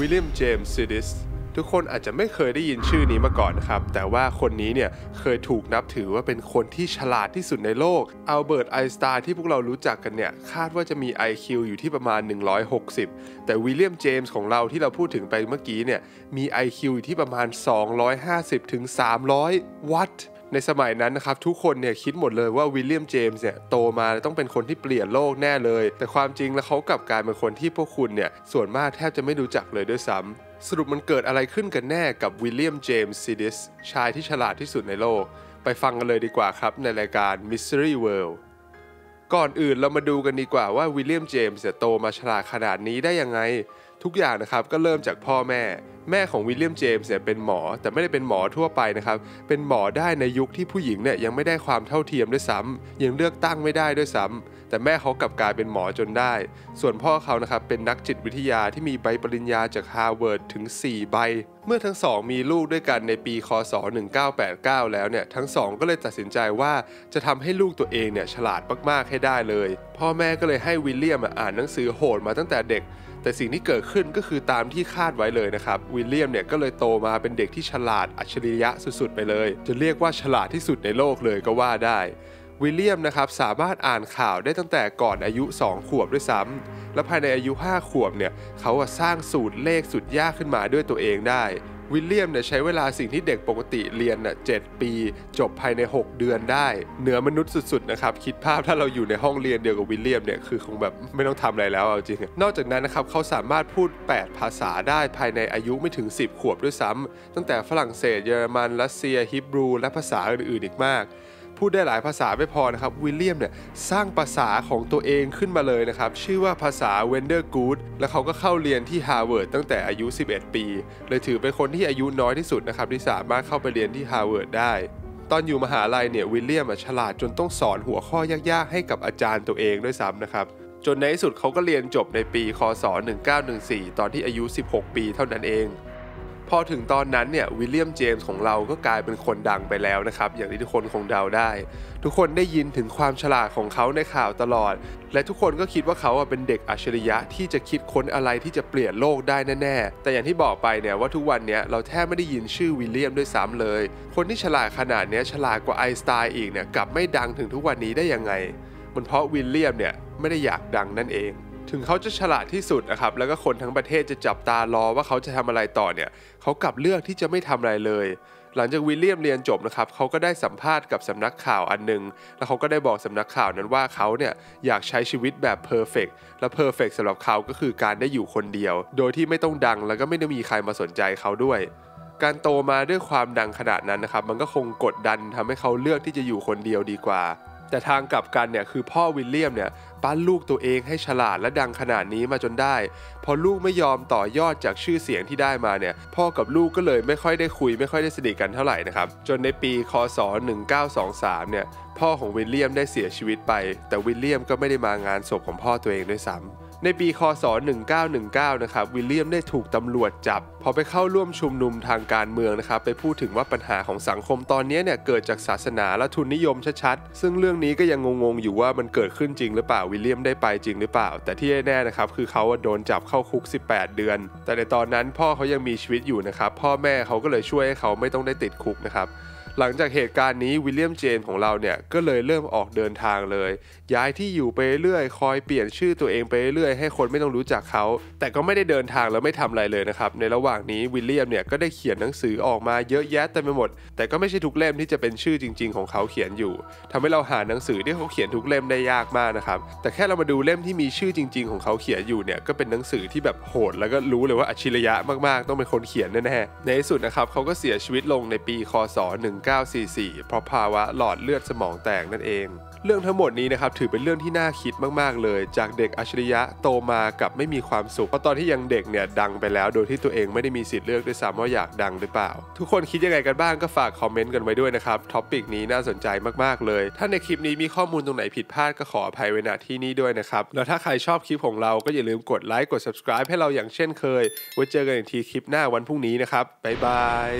William James Sidis ทุกคนอาจจะไม่เคยได้ยินชื่อนี้มาก่อนนะครับแต่ว่าคนนี้เนี่ยเคยถูกนับถือว่าเป็นคนที่ฉลาดที่สุดในโลกอัลเบิร์ตไอน์สไตน์ที่พวกเรารู้จักกันเนี่ยคาดว่าจะมี IQ อยู่ที่ประมาณ160แต่วิลเลียมเจมส์ของเราที่เราพูดถึงไปเมื่อกี้เนี่ยมี IQ อยู่ที่ประมาณ250ถึง300วัตต์ในสมัยนั้นนะครับทุกคนเนี่ยคิดหมดเลยว่าวิลเลียมเจมส์เนี่ยโตมาต้องเป็นคนที่เปลี่ยนโลกแน่เลยแต่ความจริงแล้วเขากลับกลายเป็นคนที่พวกคุณเนี่ยส่วนมากแทบจะไม่รู้จักเลยด้วยซ้ำสรุปมันเกิดอะไรขึ้นกันแน่กับวิลเลียมเจมส์ซิดิสชายที่ฉลาดที่สุดในโลกไปฟังกันเลยดีกว่าครับในรายการ Mystery World ก่อนอื่นเรามาดูกันดีกว่าว่าวิลเลียมเจมส์เนี่ยโตมาฉลาดขนาดนี้ได้ยังไงทุกอย่างนะครับก็เริ่มจากพ่อแม่ของวิลเลียมเจมส์เนี่ยเป็นหมอแต่ไม่ได้เป็นหมอทั่วไปนะครับเป็นหมอได้ในยุคที่ผู้หญิงเนี่ยยังไม่ได้ความเท่าเทียมด้วยซ้ำยังเลือกตั้งไม่ได้ด้วยซ้ำแต่แม่เขากลับกลายเป็นหมอจนได้ส่วนพ่อเขานะครับเป็นนักจิตวิทยาที่มีใบปริญญาจากฮาร์วาร์ดถึง4ใบเมื่อทั้งสองมีลูกด้วยกันในปีค.ศ. 1989แล้วเนี่ยทั้งสองก็เลยตัดสินใจว่าจะทำให้ลูกตัวเองเนี่ยฉลาดมากๆให้ได้เลยพ่อแม่ก็เลยให้วิลเลียมอ่านหนังสือโหดมาตั้งแต่เด็กแต่สิ่งที่เกิดขึ้นก็คือตามที่คาดไว้เลยนะครับวิลเลียมเนี่ยก็เลยโตมาเป็นเด็กที่ฉลาดอัจฉริยะสุดๆไปเลยจะเรียกว่าฉลาดที่สุดในโลกเลยก็ว่าได้วิลเลียมนะครับสามารถอ่านข่าวได้ตั้งแต่ก่อนอายุ2ขวบด้วยซ้ำและภายในอายุ5ขวบเนี่ยเขาสร้างสูตรเลขสุดยากขึ้นมาด้วยตัวเองได้วิลเลียมเนี่ยใช้เวลาสิ่งที่เด็กปกติเรียนน่ะ7ปีจบภายใน6เดือนได้เหนือมนุษย์สุดๆนะครับคิดภาพถ้าเราอยู่ในห้องเรียนเดียวกับวิลเลียมเนี่ยคือคงแบบไม่ต้องทำอะไรแล้วเอาจริงนอกจากนั้นนะครับเขาสามารถพูด8ภาษาได้ภายในอายุไม่ถึง10ขวบด้วยซ้ำตั้งแต่ฝรั่งเศสเยอรมันรัสเซียฮิบรูและภาษาอื่นๆอีกมากพูดได้หลายภาษาไม่พอนะครับวิลเลียมเนี่ยสร้างภาษาของตัวเองขึ้นมาเลยนะครับชื่อว่าภาษาเวนเดอร์กูดและเขาก็เข้าเรียนที่ฮาร์วาร์ดตั้งแต่อายุ11ปีเลยถือเป็นคนที่อายุน้อยที่สุดนะครับที่สามารถเข้าไปเรียนที่ฮาร์วาร์ดได้ตอนอยู่มหาลัยเนี่ยวิลเลียมฉลาดจนต้องสอนหัวข้อยากๆให้กับอาจารย์ตัวเองด้วยซ้ำนะครับจนในที่สุดเขาก็เรียนจบในปีค.ศ. 1914ตอนที่อายุ16ปีเท่านั้นเองพอถึงตอนนั้นเนี่ยวิลเลียมเจมส์ของเราก็กลายเป็นคนดังไปแล้วนะครับอย่างที่ทุกคนคงเดาได้ทุกคนได้ยินถึงความฉลาดของเขาในข่าวตลอดและทุกคนก็คิดว่าเขาเป็นเด็กอัจฉริยะที่จะคิดค้นอะไรที่จะเปลี่ยนโลกได้แน่ๆแต่อย่างที่บอกไปเนี่ยว่าทุกวันนี้เราแทบไม่ได้ยินชื่อวิลเลียมด้วยซ้ำเลยคนที่ฉลาดขนาดนี้ฉลาดกว่าไอน์สไตน์อีกเนี่ยกลับไม่ดังถึงทุกวันนี้ได้ยังไงมันเพราะวิลเลียมเนี่ยไม่ได้อยากดังนั่นเองถึงเขาจะฉลาดที่สุดนะครับแล้วก็คนทั้งประเทศจะจับตารอว่าเขาจะทำอะไรต่อเนี่ยเขากลับเลือกที่จะไม่ทำอะไรเลยหลังจากวิลเลียมเรียนจบนะครับเขาก็ได้สัมภาษณ์กับสำนักข่าวอันหนึ่งแล้วเขาก็ได้บอกสำนักข่าวนั้นว่าเขาเนี่ยอยากใช้ชีวิตแบบเพอร์เฟกต์และเพอร์เฟกต์สำหรับเขาก็คือการได้อยู่คนเดียวโดยที่ไม่ต้องดังแล้วก็ไม่ได้มีใครมาสนใจเขาด้วยการโตมาด้วยความดังขนาดนั้นนะครับมันก็คงกดดันทำให้เขาเลือกที่จะอยู่คนเดียวดีกว่าแต่ทางกลับกันเนี่ยคือพ่อวิลเลียมเนี่ยปั้นลูกตัวเองให้ฉลาดและดังขนาดนี้มาจนได้พอลูกไม่ยอมต่อยอดจากชื่อเสียงที่ได้มาเนี่ยพ่อกับลูกก็เลยไม่ค่อยได้คุยไม่ค่อยได้สนิทกันเท่าไหร่นะครับจนในปีค.ศ. 1923เนี่ยพ่อของวิลเลียมได้เสียชีวิตไปแต่วิลเลียมก็ไม่ได้มางานศพของพ่อตัวเองด้วยซ้ำในปีค.ศ. 1919นะครับวิลเลียมได้ถูกตำรวจจับพอไปเข้าร่วมชุมนุมทางการเมืองนะครับไปพูดถึงว่าปัญหาของสังคมตอนนี้เนี่ยเกิดจากศาสนาและทุนนิยมชัดๆซึ่งเรื่องนี้ก็ยังงงๆอยู่ว่ามันเกิดขึ้นจริงหรือเปล่าวิลเลียมได้ไปจริงหรือเปล่าแต่ที่แน่ๆนะครับคือเขาโดนจับเข้าคุก18เดือนแต่ในตอนนั้นพ่อเขายังมีชีวิตอยู่นะครับพ่อแม่เขาก็เลยช่วยให้เขาไม่ต้องได้ติดคุกนะครับหลังจากเหตุการณ์นี้วิลเลียมเจมส์ของเราเนี่ยก็เลยเริ่มออกเดินทางเลยย้ายที่อยู่ไปเรื่อยคอยเปลี่ยนชื่อตัวเองไปเรื่อยให้คนไม่ต้องรู้จักเขาแต่ก็ไม่ได้เดินทางแล้วไม่ทำอะไรเลยนะครับในระหว่างนี้วิลเลียมเนี่ยก็ได้เขียนหนังสือออกมาเยอะแยะเต็มไปหมดแต่ก็ไม่ใช่ทุกเล่มที่จะเป็นชื่อจริงๆของเขาเขียนอยู่ทำให้เราหาหนังสือที่เขาเขียนทุกเล่มได้ยากมากนะครับแต่แค่เรามาดูเล่มที่มีชื่อจริงๆของเขาเขียนอยู่เนี่ยก็เป็นหนังสือที่แบบโหดแล้วก็รู้เลยว่าอัจฉริยะมากๆต้องเป็นคนเขียนแน่ๆในที่สุดนะครับเขาก็เสียชีวิตลงในปีค.ศ.1944 เพราะภาวะหลอดเลือดสมองแตกนั่นเองเรื่องทั้งหมดนี้นะครับถือเป็นเรื่องที่น่าคิดมากๆเลยจากเด็กอัจฉริยะโตมากับไม่มีความสุขเพราะตอนที่ยังเด็กเนี่ยดังไปแล้วโดยที่ตัวเองไม่ได้มีสิทธิ์เลือกด้วยซ้ำว่าอยากดังหรือเปล่าทุกคนคิดยังไงกันบ้างก็ฝากคอมเมนต์กันไว้ด้วยนะครับท็อปิกนี้น่าสนใจมากๆเลยถ้าในคลิปนี้มีข้อมูลตรงไหนผิดพลาดก็ขออภัยไว้ณที่นี้ด้วยนะครับแล้วถ้าใครชอบคลิปของเราก็อย่าลืมกดไลค์กด subscribe ให้เราอย่างเช่นเคยไว้เจอกันอีกทีคลิปหน้าวันพรุ่งนี้นะครับบ๊ายบาย